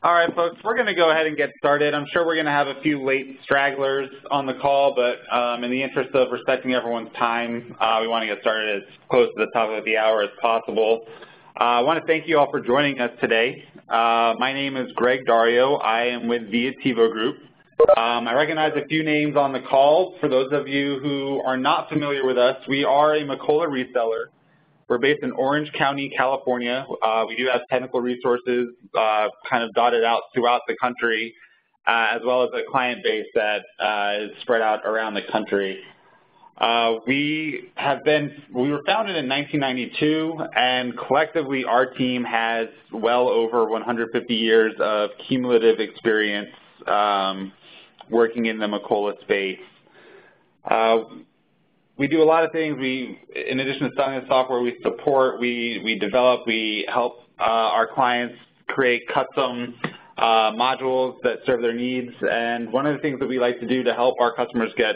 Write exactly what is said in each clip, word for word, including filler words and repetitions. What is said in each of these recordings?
All right, folks, we're going to go ahead and get started. I'm sure we're going to have a few late stragglers on the call, but um, in the interest of respecting everyone's time, uh, we want to get started as close to the top of the hour as possible. Uh, I want to thank you all for joining us today. Uh, my name is Greg Dario. I am with the Attivo Group. Um, I recognize a few names on the call. For those of you who are not familiar with us, we are a Macola reseller. We're based in Orange County, California. Uh, we do have technical resources uh, kind of dotted out throughout the country, uh, as well as a client base that uh, is spread out around the country. Uh, we have been, we were founded in nineteen ninety-two, and collectively our team has well over one hundred fifty years of cumulative experience um, working in the Macola space. Uh, We do a lot of things. We, in addition to selling the software, we support, we, we develop, we help uh, our clients create custom uh, modules that serve their needs. And one of the things that we like to do to help our customers get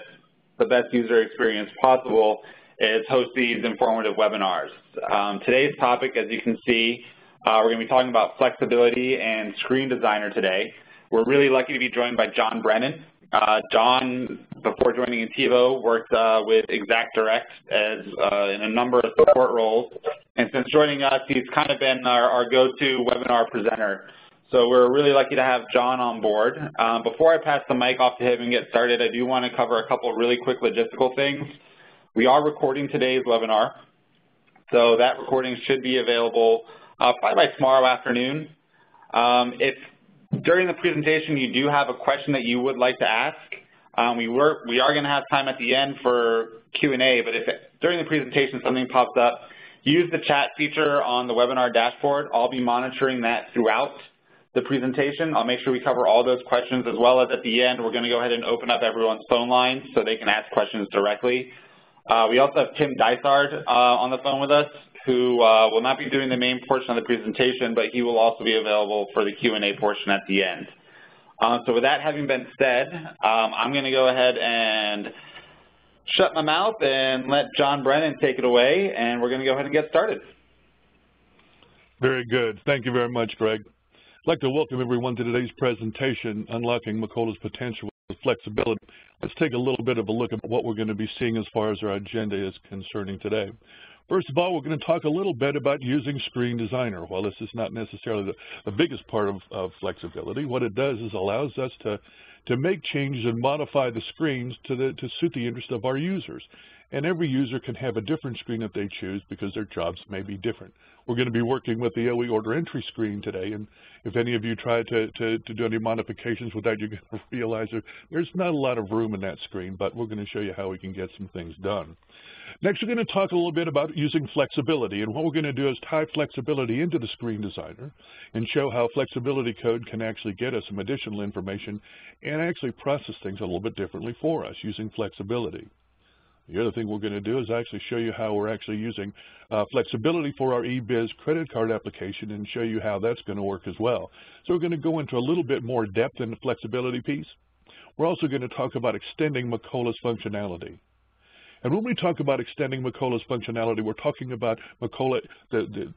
the best user experience possible is host these informative webinars. Um, today's topic, as you can see, uh, we're going to be talking about flexibility and Screen Designer today. We're really lucky to be joined by John Brennan. Uh, John, before joining Attivo, worked uh, with Exact Direct as, uh, in a number of support roles. And since joining us, he's kind of been our, our go-to webinar presenter. So we're really lucky to have John on board. Um, before I pass the mic off to him and get started, I do want to cover a couple of really quick logistical things. We are recording today's webinar, so that recording should be available uh, probably by tomorrow afternoon. Um, if During the presentation, you do have a question that you would like to ask. Um, we, were, we are going to have time at the end for Q and A, but if it, during the presentation something pops up, use the chat feature on the webinar dashboard. I'll be monitoring that throughout the presentation. I'll make sure we cover all those questions, as well as at the end, we're going to go ahead and open up everyone's phone lines so they can ask questions directly. Uh, we also have Tim Dysard uh, on the phone with us, who uh, will not be doing the main portion of the presentation, but he will also be available for the Q and A portion at the end. Uh, so with that having been said, um, I'm going to go ahead and shut my mouth and let John Brennan take it away, and we're going to go ahead and get started. Very good. Thank you very much, Greg. I'd like to welcome everyone to today's presentation, Unlocking Macola's Potential with Flexibility. Let's take a little bit of a look at what we're going to be seeing as far as our agenda is concerning today. First of all, we're going to talk a little bit about using Screen Designer. While this is not necessarily the, the biggest part of, of flexibility, what it does is allows us to, to make changes and modify the screens to, the, to suit the interest of our users. And every user can have a different screen that they choose because their jobs may be different. We're going to be working with the O E order entry screen today, and if any of you try to, to, to do any modifications with that, you're going to realize there, there's not a lot of room in that screen, but we're going to show you how we can get some things done. Next, we're going to talk a little bit about using flexibility, and what we're going to do is tie flexibility into the Screen Designer and show how flexibility code can actually get us some additional information and actually process things a little bit differently for us using flexibility. The other thing we're going to do is actually show you how we're actually using uh, flexibility for our eBiz credit card application and show you how that's going to work as well. So we're going to go into a little bit more depth in the flexibility piece. We're also going to talk about extending Macola's functionality. And when we talk about extending Macola's functionality, we're talking about Macola, the, the, the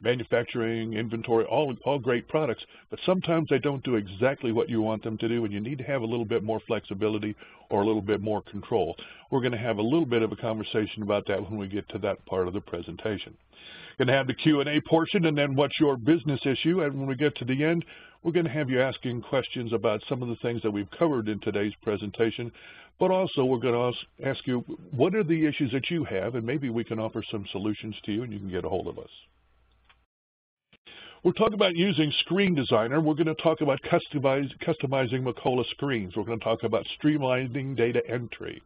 manufacturing, inventory, all, all great products, but sometimes they don't do exactly what you want them to do, and you need to have a little bit more flexibility or a little bit more control. We're going to have a little bit of a conversation about that when we get to that part of the presentation. We're going to have the Q and A portion, and then what's your business issue, and when we get to the end, we're going to have you asking questions about some of the things that we've covered in today's presentation, but also we're going to ask you what are the issues that you have, and maybe we can offer some solutions to you, and you can get a hold of us. We're talking about using Screen Designer. We're going to talk about customize, customizing Macola screens. We're going to talk about streamlining data entry.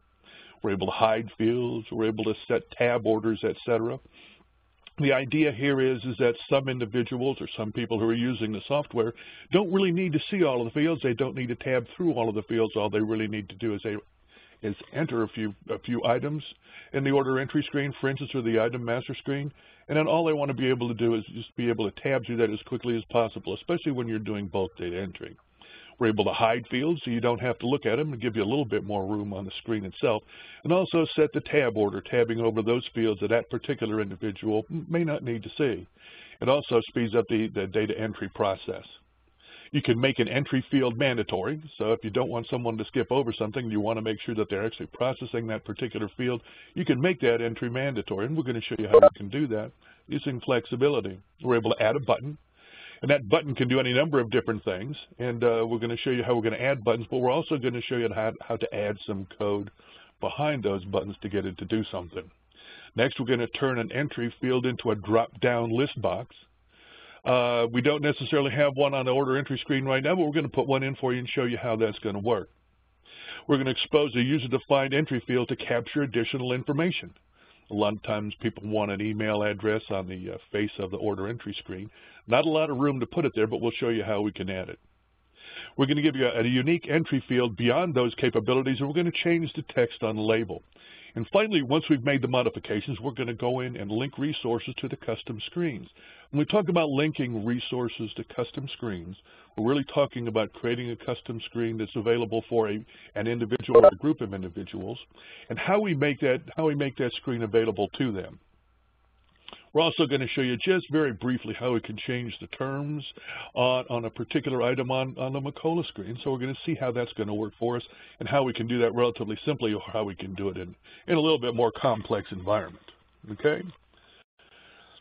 We're able to hide fields. We're able to set tab orders, et cetera. The idea here is, is that some individuals or some people who are using the software don't really need to see all of the fields. They don't need to tab through all of the fields. All they really need to do is they is enter a few, a few items in the order entry screen, for instance, or the item master screen, and then all they want to be able to do is just be able to tab through that as quickly as possible, especially when you're doing bulk data entry. We're able to hide fields so you don't have to look at them and give you a little bit more room on the screen itself, and also set the tab order, tabbing over those fields that that particular individual may not need to see. It also speeds up the, the data entry process. You can make an entry field mandatory. So if you don't want someone to skip over something, you want to make sure that they're actually processing that particular field, you can make that entry mandatory. And we're going to show you how you can do that using flexibility. We're able to add a button. And that button can do any number of different things. And uh, we're going to show you how we're going to add buttons, but we're also going to show you how, how to add some code behind those buttons to get it to do something. Next, we're going to turn an entry field into a drop-down list box. Uh, we don't necessarily have one on the order entry screen right now, but we're going to put one in for you and show you how that's going to work. We're going to expose a user-defined entry field to capture additional information. A lot of times people want an email address on the uh, face of the order entry screen. Not a lot of room to put it there, but we'll show you how we can add it. We're going to give you a, a unique entry field beyond those capabilities, and we're going to change the text on the label. And finally, once we've made the modifications, we're going to go in and link resources to the custom screens. When we talk about linking resources to custom screens, we're really talking about creating a custom screen that's available for a, an individual or a group of individuals, and how we make that, how we make that screen available to them. We're also going to show you just very briefly how we can change the terms on, on a particular item on, on the Macola screen. So we're going to see how that's going to work for us and how we can do that relatively simply, or how we can do it in, in a little bit more complex environment. Okay?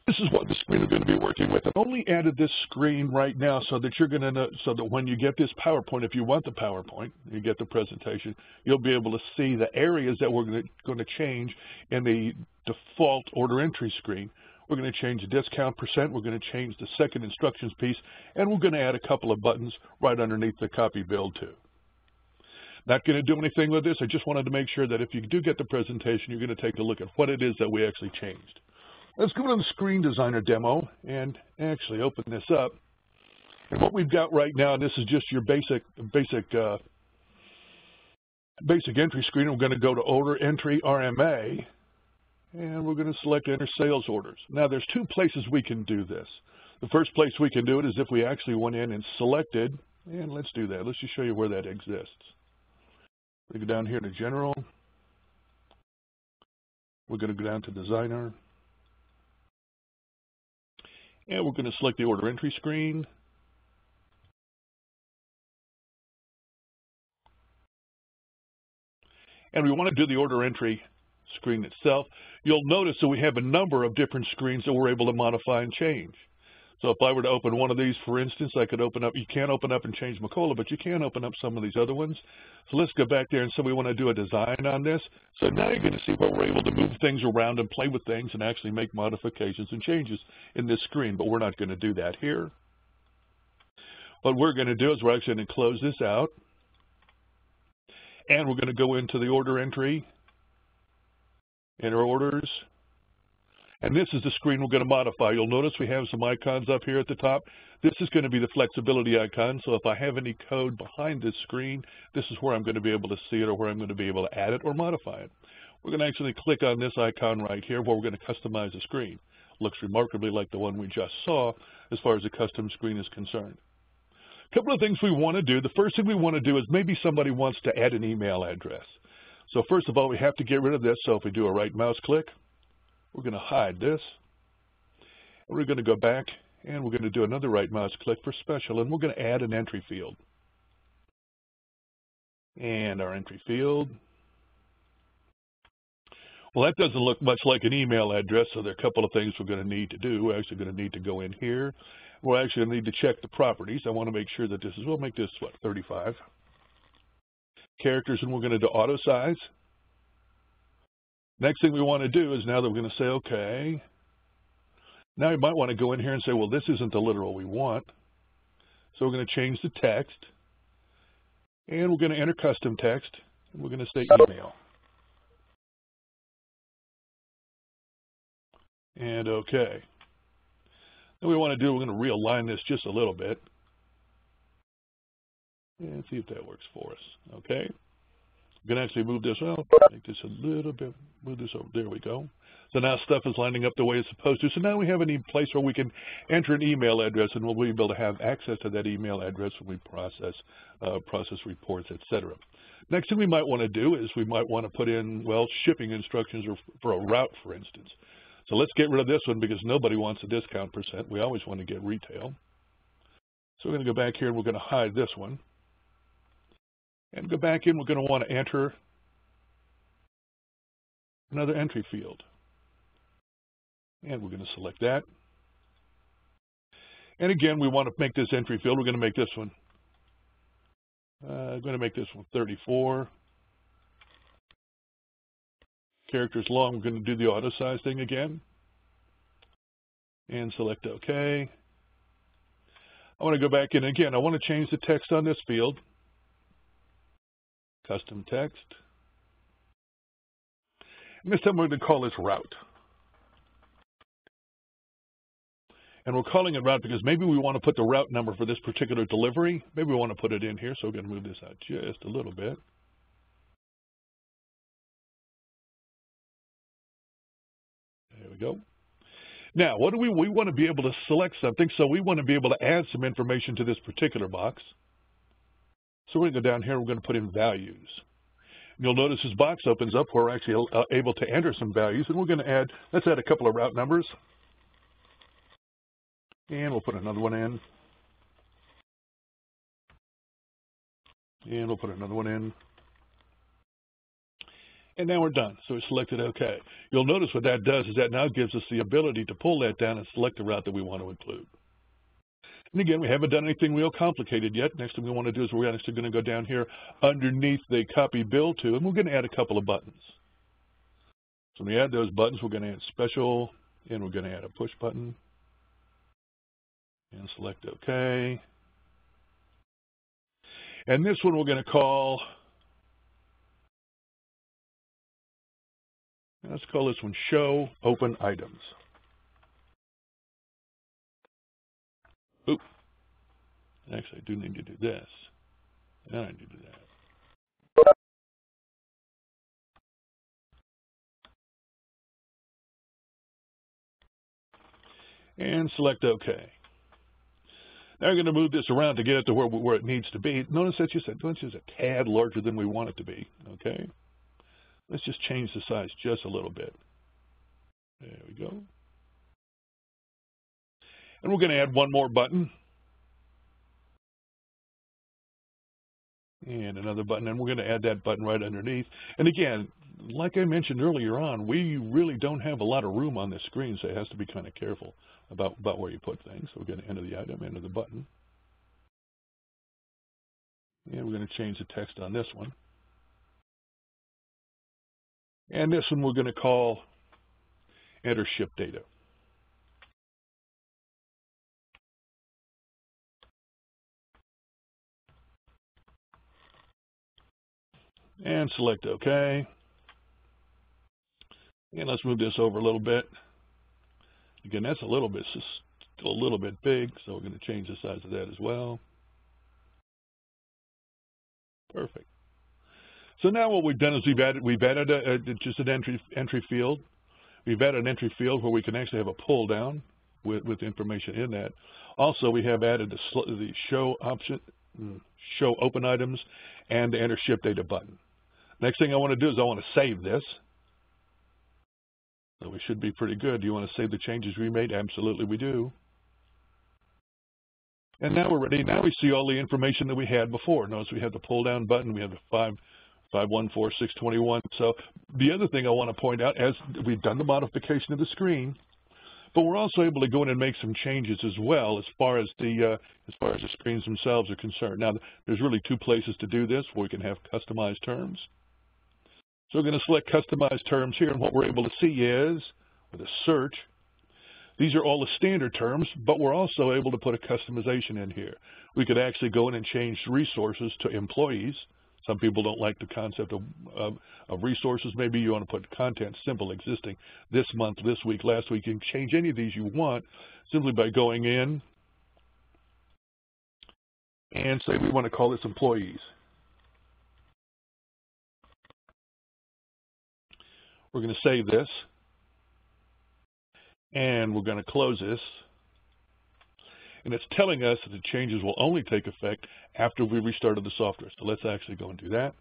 This is what the screen is going to be working with. I've only added this screen right now so that you're going to know, so that when you get this PowerPoint, if you want the PowerPoint, you get the presentation, you'll be able to see the areas that we're going to, going to change in the default order entry screen. We're going to change the discount percent, we're going to change the second instructions piece, and we're going to add a couple of buttons right underneath the copy build too. Not going to do anything with this. I just wanted to make sure that if you do get the presentation, you're going to take a look at what it is that we actually changed. Let's go to the Screen Designer demo and actually open this up. And what we've got right now, and this is just your basic, basic, uh, basic entry screen. We're going to go to Order Entry R M A. And we're going to select Enter Sales Orders. Now, there's two places we can do this. The first place we can do it is if we actually went in and selected, and let's do that. Let's just show you where that exists. We go down here to General. We're going to go down to Designer. And we're going to select the Order Entry screen. And we want to do the Order Entry screen itself. You'll notice that we have a number of different screens that we're able to modify and change. So if I were to open one of these, for instance, I could open up, you can't open up and change Macola, but you can open up some of these other ones. So let's go back there and say we want to do a design on this. So now you're going to see where we're able to move things around and play with things and actually make modifications and changes in this screen, but we're not going to do that here. What we're going to do is we're actually going to close this out, and we're going to go into the order entry, enter orders, and this is the screen we're going to modify. You'll notice we have some icons up here at the top. This is going to be the flexibility icon, so if I have any code behind this screen, this is where I'm going to be able to see it, or where I'm going to be able to add it or modify it. We're going to actually click on this icon right here where we're going to customize the screen. Looks remarkably like the one we just saw as far as the custom screen is concerned. A couple of things we want to do. The first thing we want to do is maybe somebody wants to add an email address. So first of all, we have to get rid of this. So if we do a right mouse click, we're going to hide this. We're going to go back, and we're going to do another right mouse click for special, and we're going to add an entry field. And our entry field. Well, that doesn't look much like an email address, so there are a couple of things we're going to need to do. We're actually going to need to go in here. We're actually going to need to check the properties. I want to make sure that this is, we'll make this, what, thirty-five. Characters, and we're going to do auto size. Next thing we want to do is now that we're going to say, okay, now you might want to go in here and say, well, this isn't the literal we want. So we're going to change the text, and we're going to enter custom text, and we're going to say email. And okay. Then we want to do, we're going to realign this just a little bit. And see if that works for us. Okay. I'm going to actually move this out, make this a little bit, move this over. There we go. So now stuff is lining up the way it's supposed to. So now we have a place where we can enter an email address, and we'll be able to have access to that email address when we process, uh, process reports, et cetera. Next thing we might want to do is we might want to put in, well, shipping instructions or for a route, for instance. So let's get rid of this one because nobody wants a discount percent. We always want to get retail. So we're going to go back here and we're going to hide this one. And go back in, we're going to want to enter another entry field. And we're going to select that. And again, we want to make this entry field, we're going to make this one. Uh, I'm going to make this one thirty-four. Characters long, we're going to do the auto size thing again. And select OK. I want to go back in again. I want to change the text on this field. Custom text. And this time we're going to call this route. And we're calling it route because maybe we want to put the route number for this particular delivery. Maybe we want to put it in here, so we're going to move this out just a little bit. There we go. Now, what do we, we want to be able to select something, so we want to be able to add some information to this particular box. So we're going to go down here, we're going to put in values. And you'll notice this box opens up, we're actually able to enter some values, and we're going to add, let's add a couple of route numbers. And we'll put another one in. And we'll put another one in. And now we're done. So we selected OK. You'll notice what that does is that now gives us the ability to pull that down and select the route that we want to include. And again, we haven't done anything real complicated yet. Next thing we want to do is we're actually going to go down here underneath the copy bill to, and we're going to add a couple of buttons. So when we add those buttons, we're going to add special, and we're going to add a push button. And select OK. And this one we're going to call, let's call this one Show Open Items. Oop. Actually, I do need to do this. And I need to do that. And select OK. Now we're going to move this around to get it to where, where it needs to be. Notice that just a tad larger than we want it to be, okay? Let's just change the size just a little bit. There we go. And we're going to add one more button. And another button, and we're going to add that button right underneath. And again, like I mentioned earlier on, we really don't have a lot of room on this screen, so it has to be kind of careful about, about where you put things. So we're going to enter the item, enter the button. And we're going to change the text on this one. And this one we're going to call Enter Ship Data. And select OK. And let's move this over a little bit. Again, that's a little bit, still a little bit big, so we're going to change the size of that as well. Perfect. So now what we've done is we've added, we've added a, a, just an entry, entry field. We've added an entry field where we can actually have a pull down with, with information in that. Also, we have added the, the show option, show open items, and the enter ship data button. Next thing I want to do is I want to save this. So we should be pretty good. Do you want to save the changes we made? Absolutely, we do. And now we're ready. Now we see all the information that we had before. Notice we have the pull down button. We have the five. five one four six two one. So the other thing I want to point out, as we've done the modification of the screen, but we're also able to go in and make some changes as well as far as the uh, as far as the screens themselves are concerned. Now there's really two places to do this where we can have customized terms. So we're going to select customized terms here, and what we're able to see is with a search, these are all the standard terms, but we're also able to put a customization in here. We could actually go in and change resources to employees. Some people don't like the concept of, of, of resources. Maybe you want to put content, simple, existing, this month, this week, last week. You can change any of these you want simply by going in and say we want to call this employees. We're going to save this, and we're going to close this. And it's telling us that the changes will only take effect after we restarted the software. So let's actually go and do that.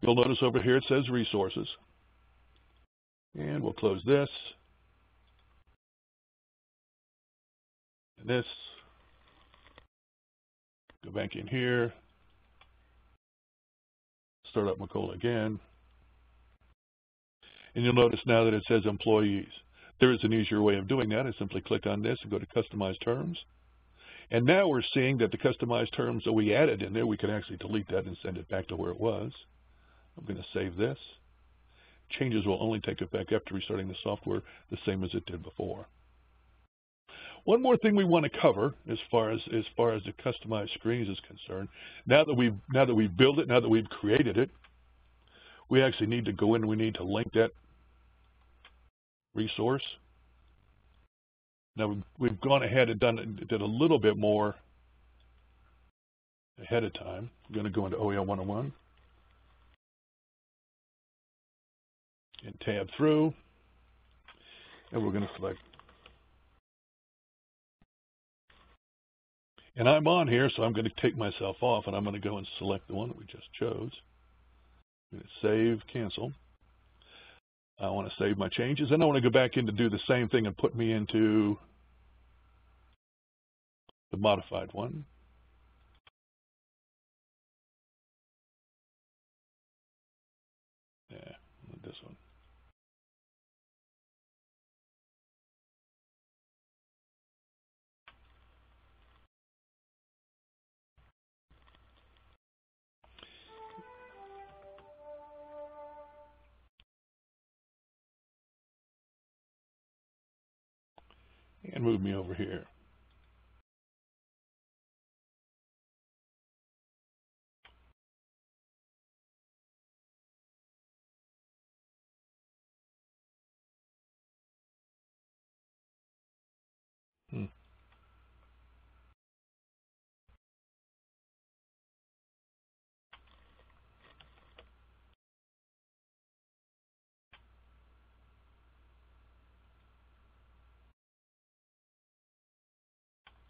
You'll notice over here it says resources. And we'll close this. And this. Go back in here. Start up McColl again. And you'll notice now that it says employees. There is an easier way of doing that. I simply click on this and go to Customize Terms. And now we're seeing that the customized terms that we added in there, we can actually delete that and send it back to where it was. I'm going to save this. Changes will only take effect after restarting the software, the same as it did before. One more thing we want to cover as far as, as far as the customized screens is concerned, now that we've, now that we've built it, now that we've created it, we actually need to go in and we need to link that resource. Now we've gone ahead and done did a little bit more ahead of time. I'm going to go into O E L one oh one and tab through, and we're going to select. And I'm on here, so I'm going to take myself off, and I'm going to go and select the one that we just chose. I'm going to save, cancel. I want to save my changes, and I want to go back in to do the same thing and put me into the modified one. Yeah, this one. And move me over here. Hmm.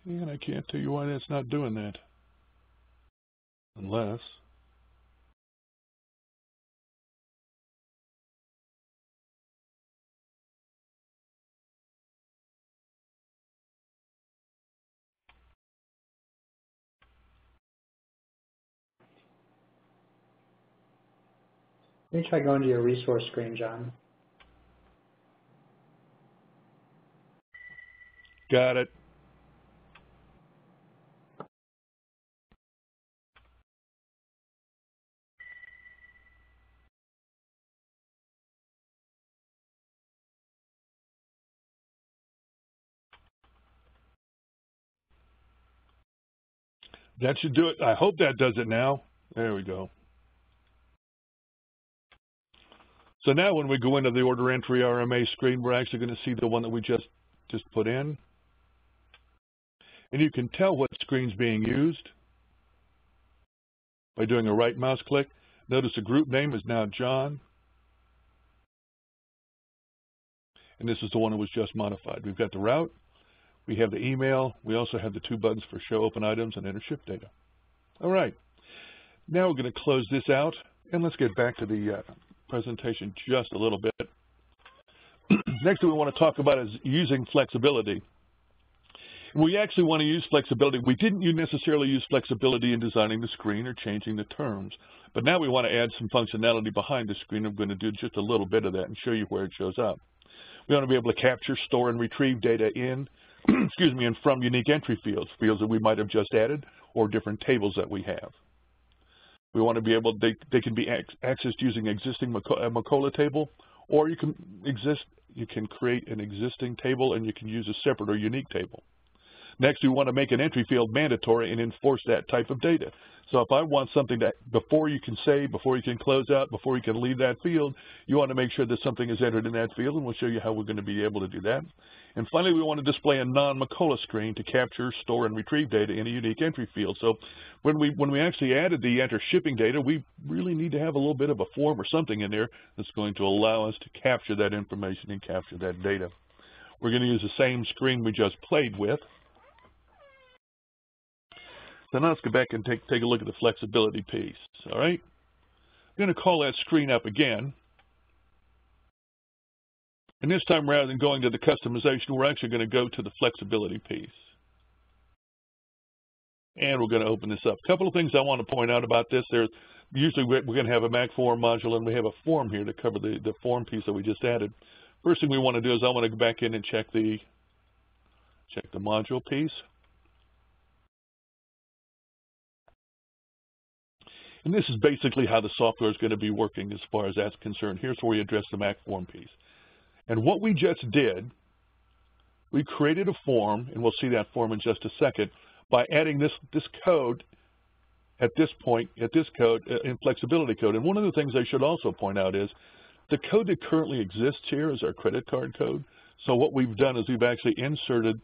And I can't tell you why that's not doing that. Unless. Let me try going to your resource screen, John. Got it. That should do it. I hope that does it now. There we go. So now when we go into the order entry R M A screen, we're actually going to see the one that we just, just put in. And you can tell what screen's being used by doing a right mouse click. Notice the group name is now John. And this is the one that was just modified. We've got the route. We have the email. We also have the two buttons for show open items and enter ship data. All right. Now we're going to close this out, and let's get back to the uh, presentation just a little bit. Next thing we want to talk about is using flexibility. We actually want to use flexibility. We didn't necessarily use flexibility in designing the screen or changing the terms, but now we want to add some functionality behind the screen. I'm going to do just a little bit of that and show you where it shows up. We want to be able to capture, store, and retrieve data in excuse me, and from unique entry fields, fields that we might have just added or different tables that we have. We want to be able, they, they can be ac accessed using existing McCullough table, or you can, exist, you can create an existing table and you can use a separate or unique table. Next, we want to make an entry field mandatory and enforce that type of data. So if I want something that before you can save, before you can close out, before you can leave that field, you want to make sure that something is entered in that field, and we'll show you how we're going to be able to do that. And finally, we want to display a non-McCullough screen to capture, store, and retrieve data in a unique entry field. So when we, when we actually added the enter shipping data, we really need to have a little bit of a form or something in there that's going to allow us to capture that information and capture that data. We're going to use the same screen we just played with. So now let's go back and take, take a look at the flexibility piece, all right? I'm going to call that screen up again. And this time, rather than going to the customization, we're actually going to go to the flexibility piece. and we're going to open this up. A couple of things I want to point out about this. There's, usually we're going to have a Mac form module, and we have a form here to cover the, the form piece that we just added. First thing we want to do is I want to go back in and check the, check the module piece. And this is basically how the software is going to be working as far as that's concerned. Here's where we address the Mac form piece. And what we just did, we created a form, and we'll see that form in just a second, by adding this, this code at this point, at this code, uh, in flexibility code. And one of the things I should also point out is the code that currently exists here is our credit card code. So what we've done is we've actually inserted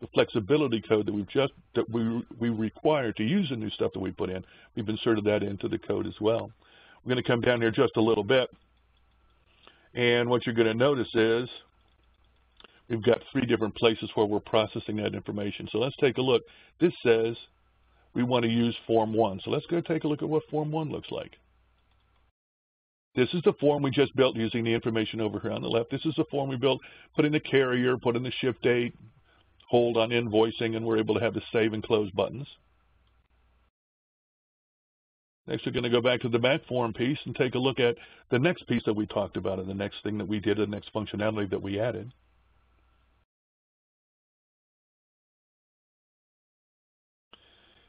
the flexibility code that we've just that we we require to use the new stuff that we put in. We've inserted that into the code as well. We're going to come down here just a little bit, and what you're going to notice is we've got three different places where we're processing that information. So let's take a look. This says we want to use form one. So let's go take a look at what form one looks like. This is the form we just built using the information over here on the left. This is the form we built, put in the carrier, put in the ship date, hold on invoicing, and we're able to have the save and close buttons. Next, we're going to go back to the back form piece and take a look at the next piece that we talked about and the next thing that we did, the next functionality that we added.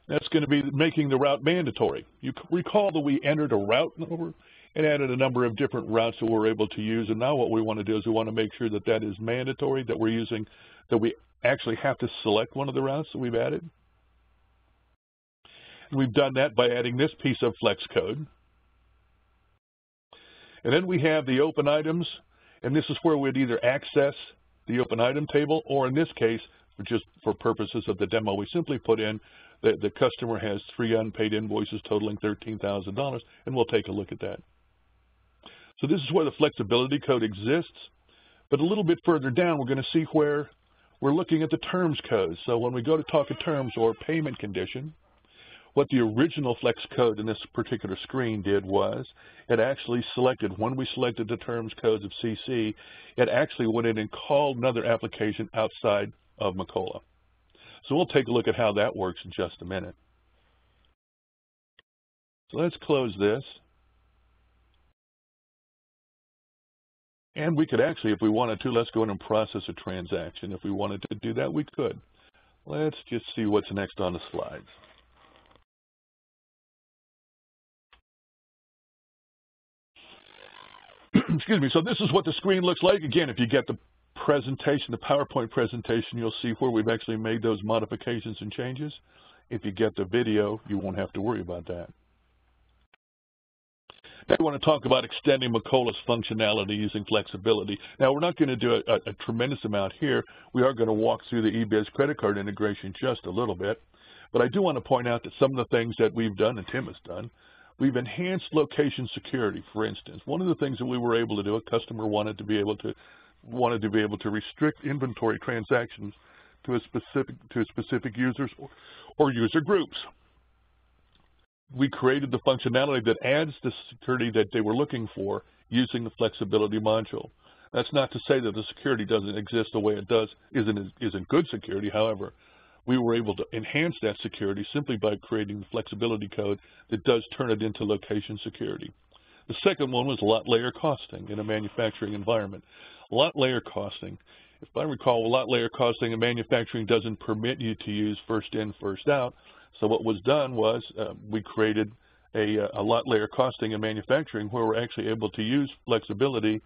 That's going to be making the route mandatory. You recall that we entered a route number and added a number of different routes that we're able to use, and now what we want to do is we want to make sure that that is mandatory, that we're using, that we actually have to select one of the routes that we've added. And we've done that by adding this piece of flex code. And then we have the open items, and this is where we'd either access the open item table, or in this case, just for purposes of the demo, we simply put in that the customer has three unpaid invoices totaling thirteen thousand dollars, and we'll take a look at that. So this is where the flexibility code exists, but a little bit further down, we're going to see where we're looking at the terms code. So when we go to talk of terms or payment condition, what the original flex code in this particular screen did was it actually selected, when we selected the terms codes of C C, it actually went in and called another application outside of Macola. So we'll take a look at how that works in just a minute. So let's close this. And we could actually, if we wanted to, let's go in and process a transaction. If we wanted to do that, we could. Let's just see what's next on the slides. Excuse me. So this is what the screen looks like. Again, if you get the presentation, the PowerPoint presentation, you'll see where we've actually made those modifications and changes. If you get the video, you won't have to worry about that. Now we want to talk about extending Macola's functionality using flexibility. Now we're not going to do a, a, a tremendous amount here. We are going to walk through the eBiz credit card integration just a little bit, but I do want to point out that some of the things that we've done and Tim has done, we've enhanced location security, for instance. One of the things that we were able to do, a customer wanted to be able to wanted to be able to restrict inventory transactions to a specific to a specific users or, or user groups. We created the functionality that adds the security that they were looking for using the flexibility module. That's not to say that the security doesn't exist the way it does, isn't isn't good security. However, we were able to enhance that security simply by creating the flexibility code that does turn it into location security. The second one was lot layer costing in a manufacturing environment. Lot layer costing. If I recall, lot layer costing in manufacturing doesn't permit you to use first in, first out. So what was done was uh, we created a, a lot layer costing in manufacturing where we're actually able to use flexibility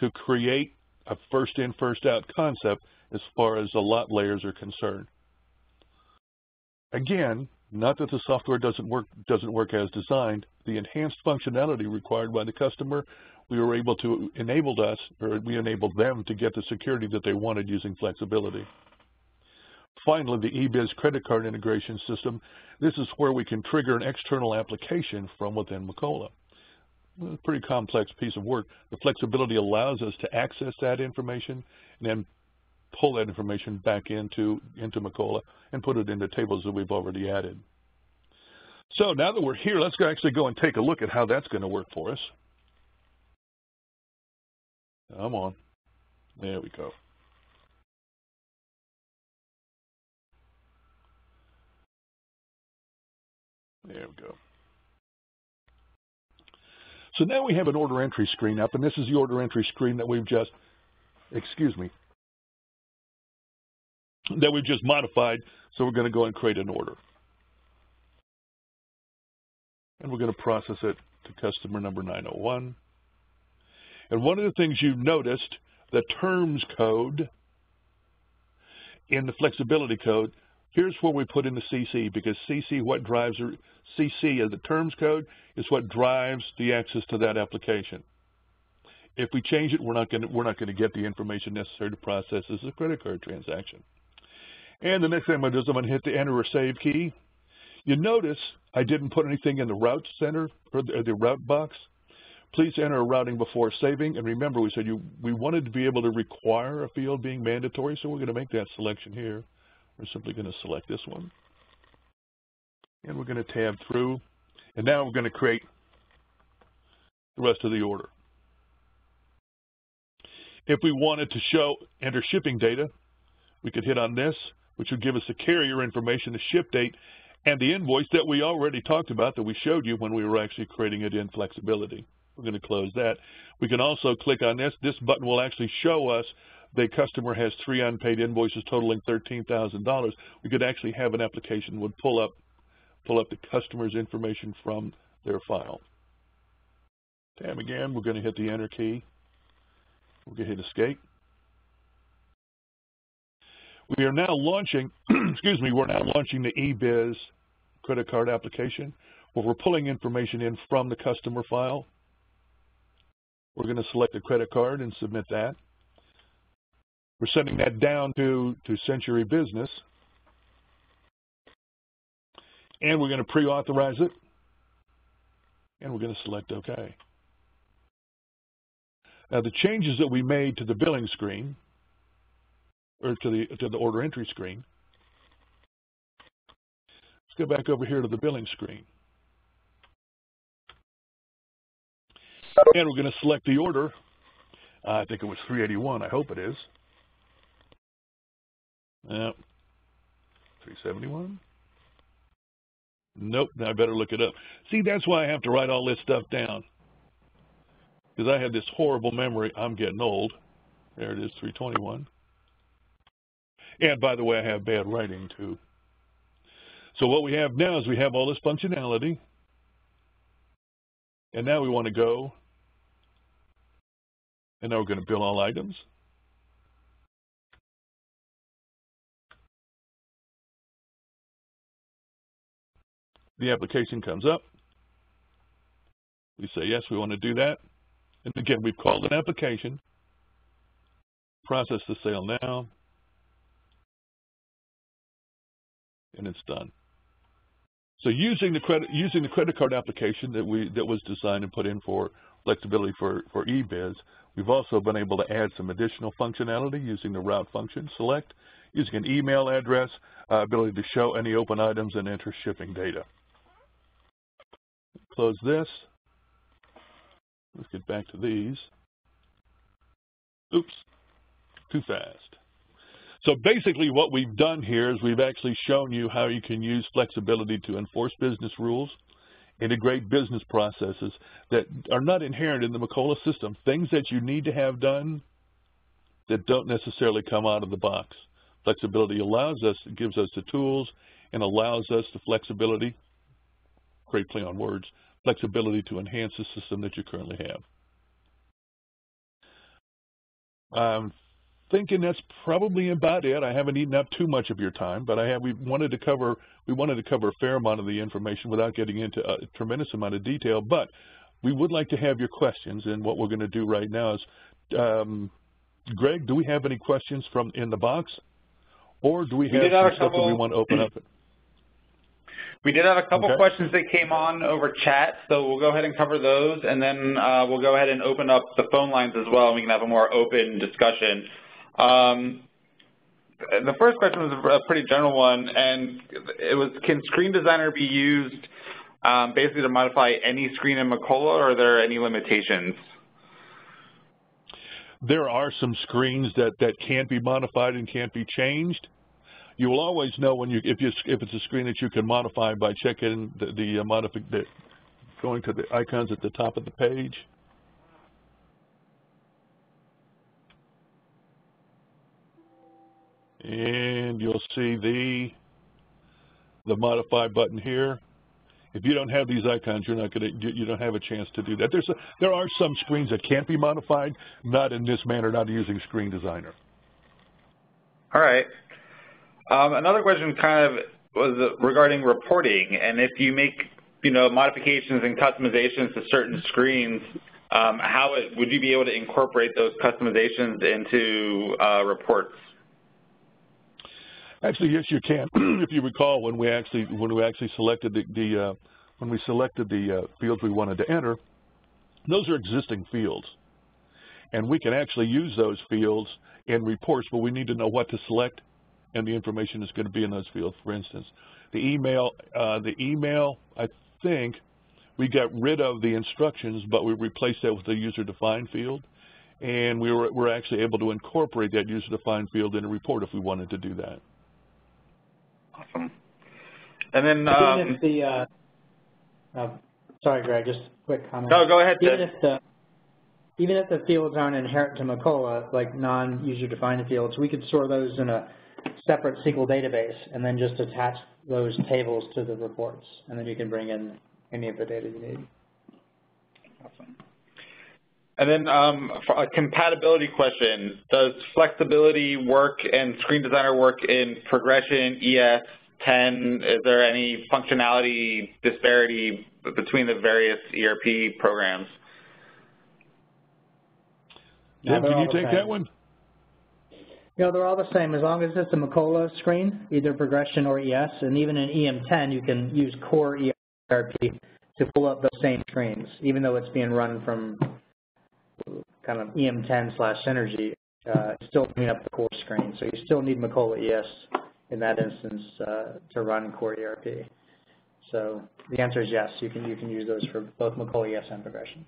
to create a first in, first out concept as far as the lot layers are concerned. Again, not that the software doesn't work doesn't work as designed. The enhanced functionality required by the customer, we were able to enabled us, or we enabled them to get the security that they wanted using flexibility. Finally, the eBiz credit card integration system. This is where we can trigger an external application from within Macola. A pretty complex piece of work. The flexibility allows us to access that information and then pull that information back into, into Macola and put it into tables that we've already added. So now that we're here, let's go actually go and take a look at how that's going to work for us. Come on. There we go. There we go. So now we have an order entry screen up, and this is the order entry screen that we've just, excuse me, that we've just modified. So we're going to go and create an order. And we're going to process it to customer number nine oh one. And one of the things you've noticed, the terms code and the flexibility code, here's where we put in the C C, because C C what drives C C as the terms code is what drives the access to that application. If we change it, we're not going to we're not going to get the information necessary to process this as a credit card transaction. And the next thing I'm going to do is I'm going to hit the enter or save key. You notice I didn't put anything in the route center or the, or the route box. Please enter a routing before saving. And remember, we said you we wanted to be able to require a field being mandatory, so we're going to make that selection here. We're simply going to select this one, and we're going to tab through, and now we're going to create the rest of the order. If we wanted to show enter shipping data, we could hit on this, which would give us the carrier information, the ship date, and the invoice that we already talked about that we showed you when we were actually creating it in flexibility. We're going to close that. We can also click on this. This button will actually show us the customer has three unpaid invoices totaling thirteen thousand dollars. We could actually have an application that would pull up, pull up the customer's information from their file. Tab again, we're going to hit the enter key. We're going to hit escape. We are now launching, excuse me, we're now launching the eBiz credit card application, where we're pulling information in from the customer file. We're going to select a credit card and submit that. We're sending that down to, to Century Business, and we're going to pre-authorize it, and we're going to select OK. Now the changes that we made to the billing screen, or to the, to the order entry screen, let's go back over here to the billing screen. And we're going to select the order. Uh, I think it was three eighty-one, I hope it is. Uh, three seventy-one? Nope, now I better look it up. See, that's why I have to write all this stuff down, because I have this horrible memory. I'm getting old. There it is, three twenty-one. And by the way, I have bad writing too. So what we have now is we have all this functionality, and now we want to go, and now we're going to bill all items. The application comes up. We say, yes, we want to do that. And again, we've called an application. Process the sale now. And it's done. So using the credit using the credit card application that we that was designed and put in for flexibility for, for eBiz, we've also been able to add some additional functionality using the route function select, using an email address, uh, ability to show any open items, and enter shipping data. Close this. Let's get back to these. Oops, too fast. So basically what we've done here is we've actually shown you how you can use flexibility to enforce business rules, integrate business processes that are not inherent in the McCullough system, things that you need to have done that don't necessarily come out of the box. Flexibility allows us, it gives us the tools and allows us the flexibility, great play on words, flexibility to enhance the system that you currently have. Um, Thinking that's probably about it. I haven't eaten up too much of your time, but I have. We wanted to cover we wanted to cover a fair amount of the information without getting into a tremendous amount of detail. But we would like to have your questions, and what we're going to do right now is, um, Greg, do we have any questions from in the box, or do we, we have some stuff that we want to open up? We did have a couple okay. questions that came on over chat, so we'll go ahead and cover those, and then uh, we'll go ahead and open up the phone lines as well, and we can have a more open discussion. Um, the first question was a pretty general one, and it was, can Screen Designer be used um, basically to modify any screen in McCullough, or are there any limitations? There are some screens that, that can't be modified and can't be changed. You will always know when you if you if it's a screen that you can modify by checking the, the uh, modify the, going to the icons at the top of the page. And you'll see the the modify button here. If you don't have these icons, you're not going to you don't have a chance to do that. There's a, there are some screens that can't be modified, not in this manner, not using Screen Designer. All right. Um, another question kind of was regarding reporting, and if you make you know modifications and customizations to certain screens, um, how it, would you be able to incorporate those customizations into uh, reports? Actually, yes, you can. If you recall, when we actually when we actually selected the, the uh, when we selected the uh, fields we wanted to enter, those are existing fields, and we can actually use those fields in reports. But we need to know what to select, and the information is going to be in those fields. For instance, the email, uh, the email. I think we got rid of the instructions, but we replaced that with the user-defined field, and we were we're actually able to incorporate that user-defined field in a report if we wanted to do that. Awesome. And then, um, even if the, uh, uh, sorry, Greg, just a quick comment. No, go ahead. Even if, the, even if the fields aren't inherent to Macola, like non-user-defined fields, we could store those in a separate S Q L database and then just attach those tables to the reports, and then you can bring in any of the data you need. Awesome. And then um, for a compatibility question, does flexibility work and Screen Designer work in Progression, E S ten? Is there any functionality disparity between the various E R P programs? Tim, can you take that one? No, they're all the same. As long as it's a Macola screen, either Progression or E S, and even in E M ten, you can use core E R P to pull up those same screens, even though it's being run from kind of E M ten slash Synergy, uh, still bringing up the core screen. So you still need Macola E S in that instance uh, to run core E R P. So the answer is yes, you can, you can use those for both Macola E S and Progression.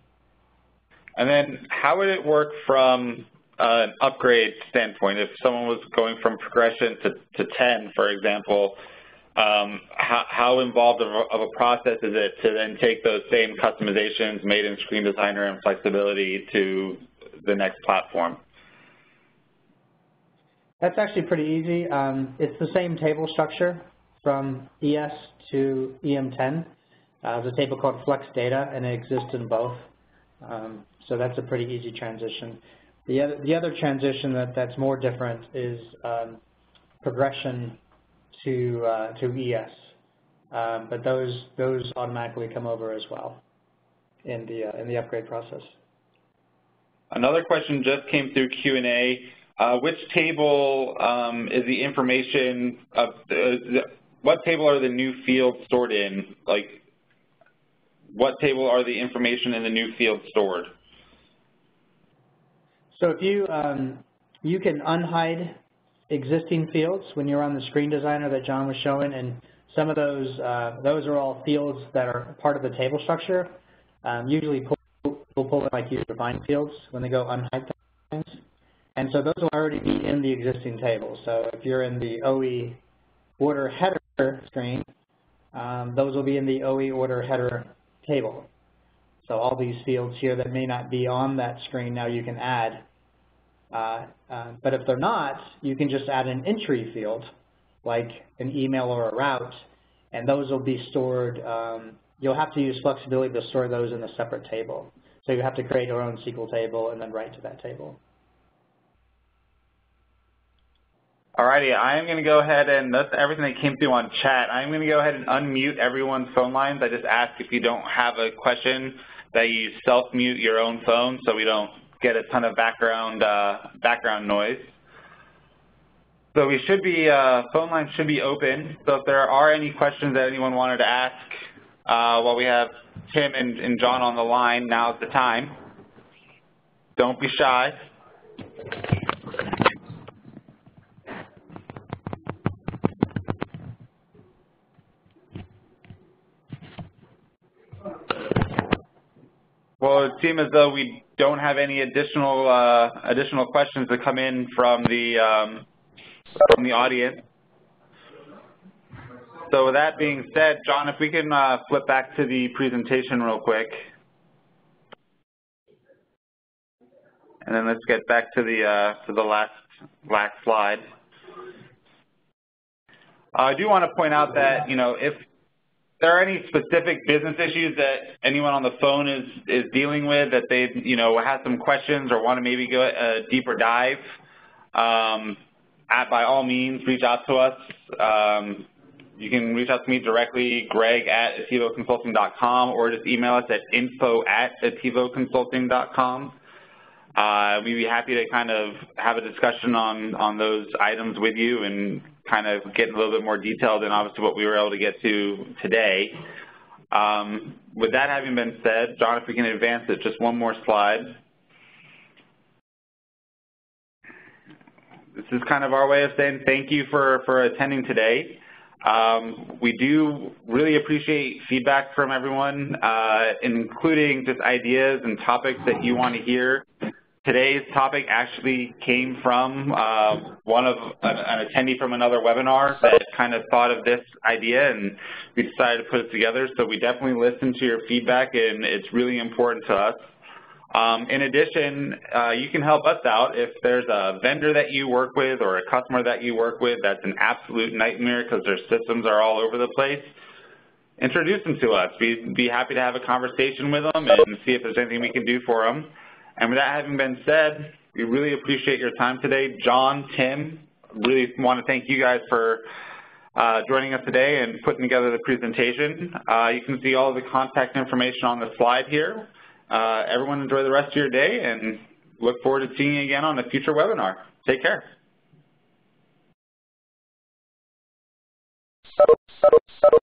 And then how would it work from an upgrade standpoint? If someone was going from Progression to, to ten, for example, um, how, how involved of a, of a process is it to then take those same customizations made in Screen Designer and flexibility to the next platform? That's actually pretty easy. Um, it's the same table structure from E S to E M ten. Uh, there's a table called Flex Data, and it exists in both. Um, so that's a pretty easy transition. The other, the other transition that, that's more different is um, Progression to uh, to E S, um, but those those automatically come over as well in the uh, in the upgrade process. Another question just came through Q and A. Uh, which table um, is the information of the, what table are the new fields stored in? Like, what table are the information in the new fields stored? So if you, um, you can unhide existing fields when you're on the Screen Designer that John was showing, and some of those, uh, those are all fields that are part of the table structure. Um, usually pull, we'll pull in like user-defined fields when they go unhide things. And so those will already be in the existing table. So if you're in the O E order header screen, um, those will be in the O E order header table. So all these fields here that may not be on that screen now you can add. Uh, uh, but if they're not, you can just add an entry field, like an email or a route, and those will be stored. Um, you'll have to use flexibility to store those in a separate table. So you have to create your own S Q L table and then write to that table. All righty, I'm going to go ahead and that's everything that came through on chat. I'm going to go ahead and unmute everyone's phone lines. I just ask if you don't have a question that you self-mute your own phone so we don't get a ton of background uh, background noise. So we should be, uh, phone lines should be open. So if there are any questions that anyone wanted to ask uh, while we have Tim and, and John on the line, now's the time. Don't be shy. Well, it seems as though we don't have any additional uh, additional questions that come in from the um, from the audience. So with that being said, John, if we can uh, flip back to the presentation real quick. And then let's get back to the, uh, to the last, last slide. Uh, I do want to point out that, you know, if there are any specific business issues that anyone on the phone is, is dealing with, that they, you know, have some questions or want to maybe go a deeper dive, um, at, by all means, reach out to us. Um, you can reach out to me directly, Greg at attivo consulting dot com, or just email us at info at attivo consulting dot com. Uh, we'd be happy to kind of have a discussion on, on those items with you and kind of get a little bit more detailed than obviously what we were able to get to today. Um, with that having been said, John, if we can advance it just one more slide. This is kind of our way of saying thank you for, for attending today. Um, we do really appreciate feedback from everyone, uh, including just ideas and topics that you want to hear. Today's topic actually came from uh, one of an, an attendee from another webinar that kind of thought of this idea, and we decided to put it together. So we definitely listen to your feedback, and it's really important to us. Um, in addition, uh, you can help us out if there's a vendor that you work with or a customer that you work with that's an absolute nightmare because their systems are all over the place. Introduce them to us. We'd be happy to have a conversation with them and see if there's anything we can do for them. And with that having been said, we really appreciate your time today. John, Tim, really want to thank you guys for uh, joining us today and putting together the presentation. Uh, you can see all of the contact information on the slide here. Uh, everyone enjoy the rest of your day and look forward to seeing you again on a future webinar. Take care. So, so, so.